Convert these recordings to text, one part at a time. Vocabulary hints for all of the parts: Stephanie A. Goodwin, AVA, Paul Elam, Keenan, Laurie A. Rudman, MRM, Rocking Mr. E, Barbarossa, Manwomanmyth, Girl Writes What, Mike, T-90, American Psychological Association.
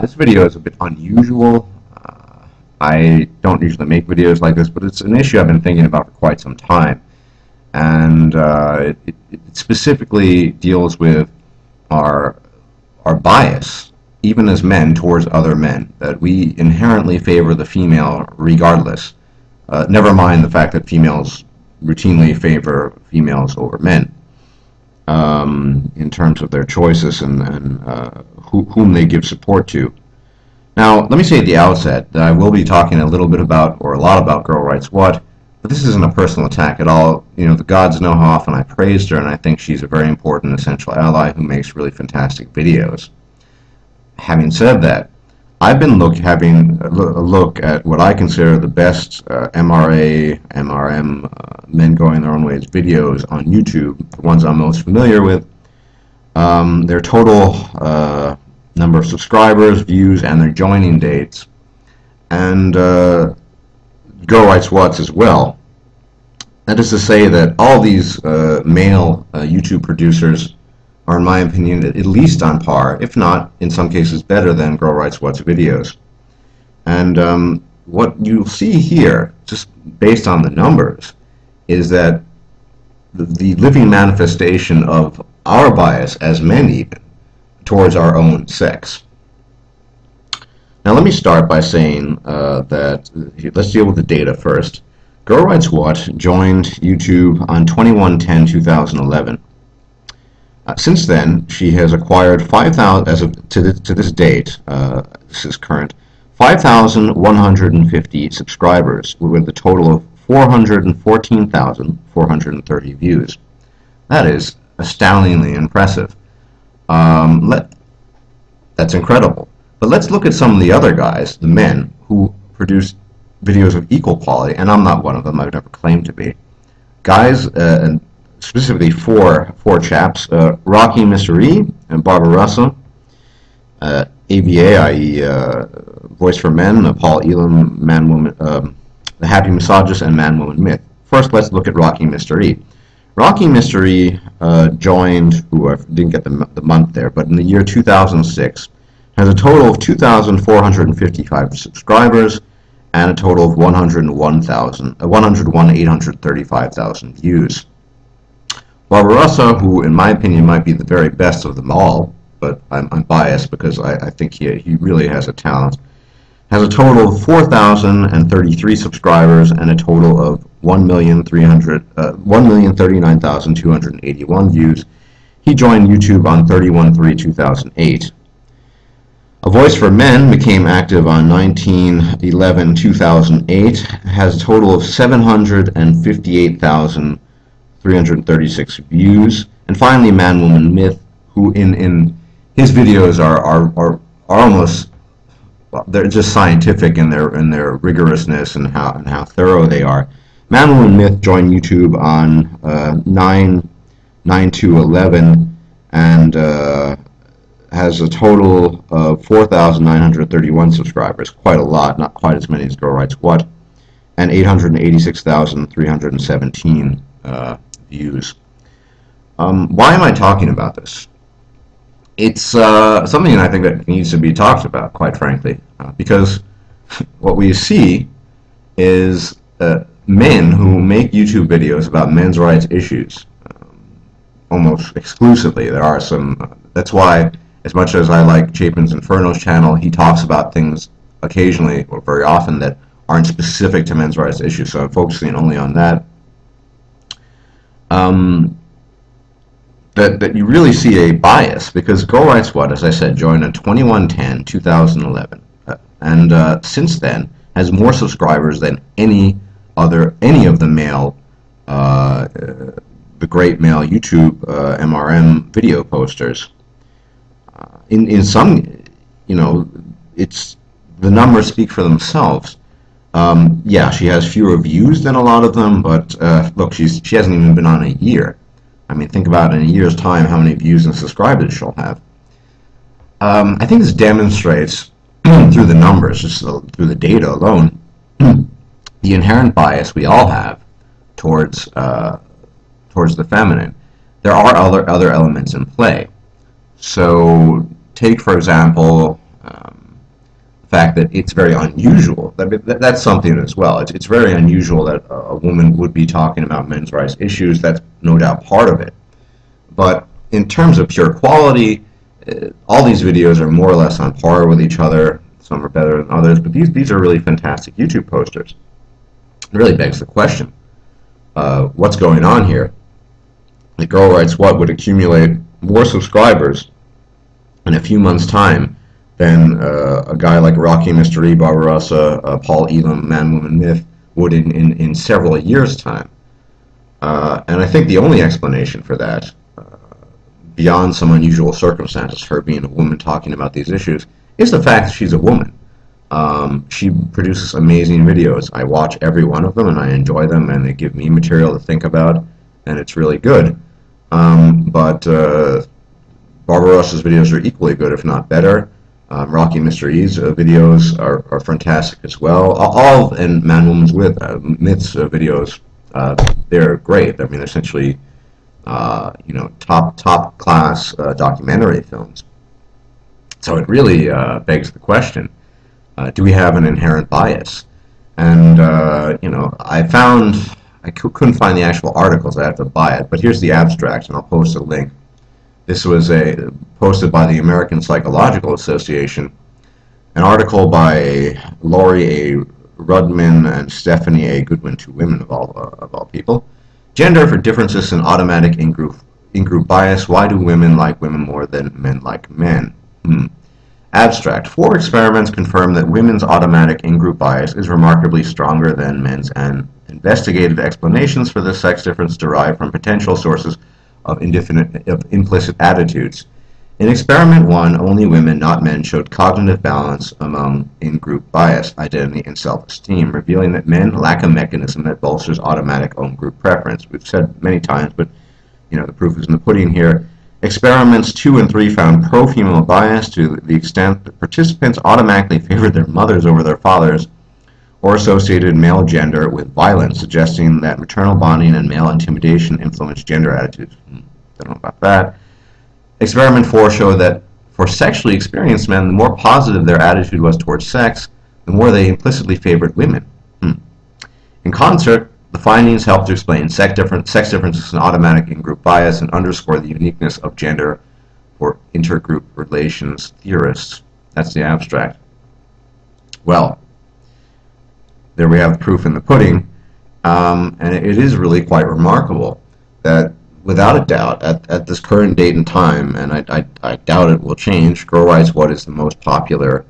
This video is a bit unusual. I don't usually make videos like this, but it's an issue I've been thinking about for quite some time. And it specifically deals with our bias, even as men, towards other men, that we inherently favor the female regardless, never mind the fact that females routinely favor females over men in terms of their choices and whom they give support to. Now, let me say at the outset that I will be talking a little bit about, or a lot about, Girl Writes What, but this isn't a personal attack at all. You know, the gods know how often I praised her, and I think she's a very important, essential ally who makes really fantastic videos. Having said that, I've been having a look at what I consider the best MRM, men going their own ways videos on YouTube, the ones I'm most familiar with, their total number of subscribers, views, and their joining dates, and Girl Writes What's as well. That is to say that all these male YouTube producers are, in my opinion, at least on par, if not, in some cases, better than Girl Writes What's videos. And what you'll see here, just based on the numbers, is that the living manifestation of our bias, as men even, towards our own sex. Now let me start by saying that, let's deal with the data first. Girl Writes What joined YouTube on 21/10/2011. Since then, she has acquired 5,000, as of to this date, this is current, 5,150 subscribers with a total of 414,430 views. That is astoundingly impressive. That's incredible. But let's look at some of the other guys, the men, who produce videos of equal quality, and I'm not one of them, I've never claimed to be. Guys, and specifically four chaps, Rocking Mr. E and Barbarossa, AVA, i.e. Voice for Men, Paul Elam, Manwoman, The Happy Misogynist, and Manwomanmyth. First, let's look at Rocking Mr. E. Rocking Mr. E joined, ooh, I didn't get the month there, but in the year 2006, has a total of 2,455 subscribers and a total of 101,835,000 views. Barbarossa, who in my opinion might be the very best of them all, but I'm biased because I think he really has a talent, has a total of 4,033 subscribers and a total of 1,039,281 views. He joined YouTube on 31/3/2008. A Voice for Men became active on 19/11/2008, has a total of 758,336 views, and finally Manwomanmyth, who in his videos are almost, well, they're just scientific in their rigorousness and how thorough they are. Manwomanmyth joined YouTube on 9/9/11 and has a total of 4,931 subscribers, quite a lot, not quite as many as Girl Writes What, and 886,317 views. Why am I talking about this? It's something I think that needs to be talked about, quite frankly, because what we see is men who make YouTube videos about men's rights issues almost exclusively. There are some, that's why, as much as I like Chapin's Inferno's channel, he talks about things occasionally, or very often, that aren't specific to men's rights issues, so I'm focusing only on that. That you really see a bias, because Girl Writes What, as I said, joined on 21/10/2011, and since then has more subscribers than any of the male, the great male YouTube MRM video posters. In some, you know, it's, the numbers speak for themselves. Yeah, she has fewer views than a lot of them, but look, she hasn't even been on a year. I mean, think about in a year's time how many views and subscribers she'll have. I think this demonstrates, through the numbers, just through the data alone, the inherent bias we all have towards the feminine. There are other elements in play. So, take for example, fact that it's very unusual. That's something as well. It's very unusual that a woman would be talking about men's rights issues. That's no doubt part of it. But in terms of pure quality, all these videos are more or less on par with each other. Some are better than others, but these are really fantastic YouTube posters. It really begs the question, what's going on here? The Girl Writes What would accumulate more subscribers in a few months' time than a guy like Rocking Mr. E, Barbarossa, Paul Elam, Manwomanmyth would in several years' time. And I think the only explanation for that, beyond some unusual circumstances, her being a woman talking about these issues, is the fact that she's a woman. She produces amazing videos. I watch every one of them and I enjoy them, and they give me material to think about, and it's really good. But Barbarossa's videos are equally good, if not better. Rocky Mr. E's videos are fantastic as well. All and Manwomanmyth's videos, they're great. I mean, they're essentially top class documentary films. So it really begs the question: do we have an inherent bias? And I couldn't find the actual articles. I have to buy it. But here's the abstract, and I'll post a link. This was posted by the American Psychological Association, an article by Laurie A. Rudman and Stephanie A. Goodwin, two women of all people. Gender for differences in automatic in-group bias. Why do women like women more than men like men? Abstract. 4 experiments confirm that women's automatic in-group bias is remarkably stronger than men's, and investigative explanations for this sex difference derive from potential sources of implicit attitudes. In experiment 1, only women, not men, showed cognitive balance among in-group bias, identity, and self-esteem, revealing that men lack a mechanism that bolsters automatic own-group preference. We've said many times, but the proof is in the pudding here. Experiments 2 and 3 found pro-female bias to the extent that participants automatically favored their mothers over their fathers, or associated male gender with violence, suggesting that maternal bonding and male intimidation influence gender attitudes. I don't know about that. Experiment 4 showed that for sexually experienced men, the more positive their attitude was towards sex, the more they implicitly favored women. In concert, the findings help to explain sex differences in automatic in-group bias and underscore the uniqueness of gender for intergroup relations theorists. That's the abstract. Well, there we have the proof in the pudding, and it is really quite remarkable that, without a doubt, at this current date and time, and I doubt it will change, Girl Writes What is the most popular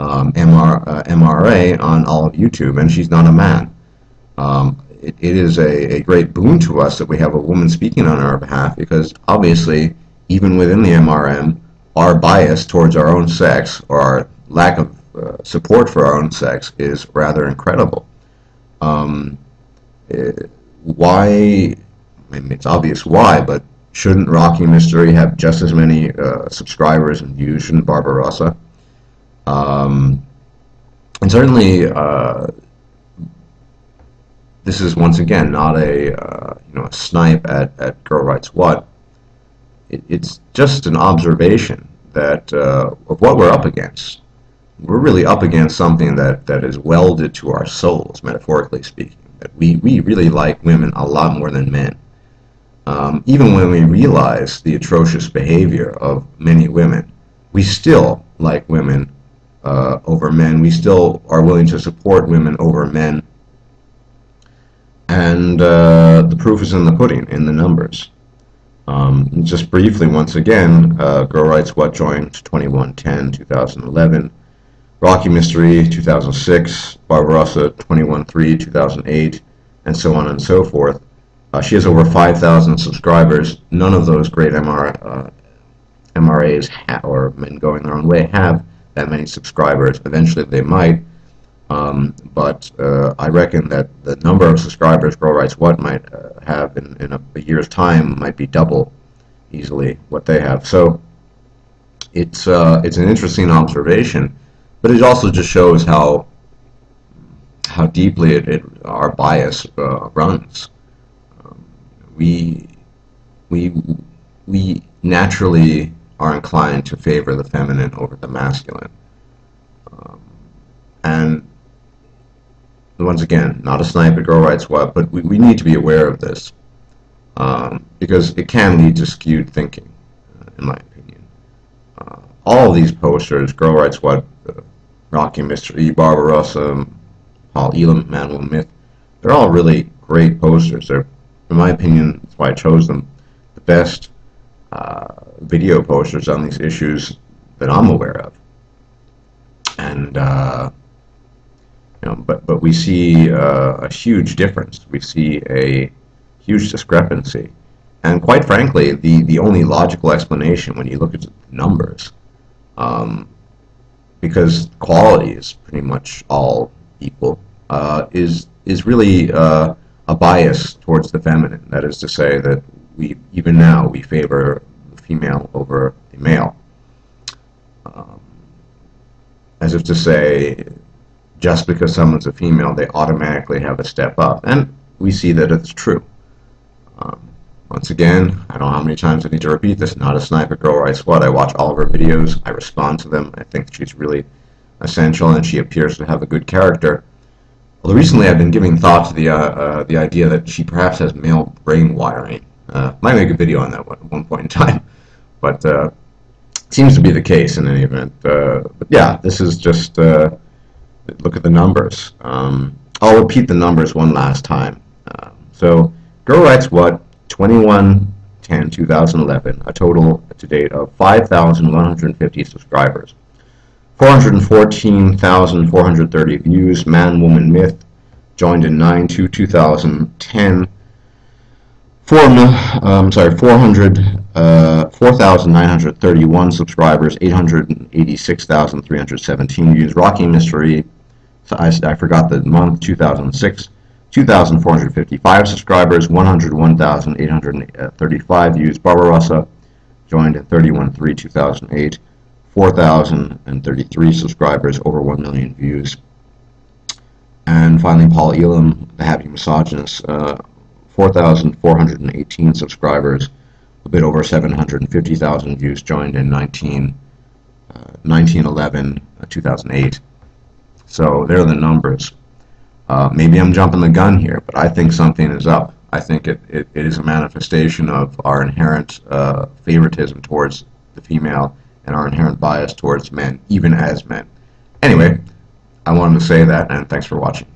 MRA on all of YouTube, and she's not a man. It is a great boon to us that we have a woman speaking on our behalf, because obviously, even within the MRM, our bias towards our own sex, or our lack of support for our own sex, is rather incredible. Why? I mean, it's obvious why, but shouldn't Rocky Mystery have just as many subscribers and views? Shouldn't Barbarossa? And certainly, this is once again not a a snipe at Girl Writes What. It's just an observation that of what we're up against. We're really up against something that is welded to our souls, metaphorically speaking. That we really like women a lot more than men. Even when we realize the atrocious behavior of many women, we still like women over men. We still are willing to support women over men. And the proof is in the pudding, in the numbers. Just briefly, once again, Girl Writes What joined 2110, 2011. Rocky Mr. E, 2006. Barbarossa, 21-3, 2008, and so on and so forth. She has over 5,000 subscribers. None of those great MRAs or men going their own way have that many subscribers. Eventually they might, but I reckon that the number of subscribers Girl Writes What might have in a year's time might be double easily what they have. So it's an interesting observation, but it also just shows how deeply our bias runs. We naturally are inclined to favor the feminine over the masculine. And once again, not a snipe at Girl Writes What, but we need to be aware of this because it can lead to skewed thinking, in my opinion. All of these posters, Girl Writes What, Rocking Mr. E, Barbarossa, Paul Elam, Manwomanmyth, they're all really great posters. They're, in my opinion, that's why I chose them, the best video posters on these issues that I'm aware of. And you know, but we see a huge difference. We see a huge discrepancy, and quite frankly, the only logical explanation when you look at the numbers, because quality is pretty much all equal, is really a bias towards the feminine. That is to say that we, even now, we favor the female over the male. As if to say, just because someone's a female, they automatically have a step up. And we see that it's true. Once again, I don't know how many times I need to repeat this, not a snipe at Girl Writes What. I watch all of her videos, I respond to them, I think she's really essential, and she appears to have a good character. Although recently I've been giving thought to the idea that she perhaps has male brain wiring. Might make a video on that one at one point in time, but seems to be the case in any event. But yeah, this is just look at the numbers. I'll repeat the numbers one last time. So Girl Writes What, 21/10/2011, a total to date of 5,150 subscribers, 414,430 views. Manwomanmyth joined in 9/2/2010. 4,931 subscribers, 886,317 views. Rocking Mr. E, I forgot the month, 2006, 2,455 subscribers, 101,835 views. Barbarossa joined in 31/3/2008, 4,033 subscribers, over 1 million views. And finally, Paul Elam, the Happy Misogynist, 4,418 subscribers, a bit over 750,000 views, joined in 19/11/2008. So there are the numbers. Maybe I'm jumping the gun here, but I think something is up. I think it is a manifestation of our inherent favoritism towards the female and our inherent bias towards men, even as men. Anyway, I wanted to say that, and thanks for watching.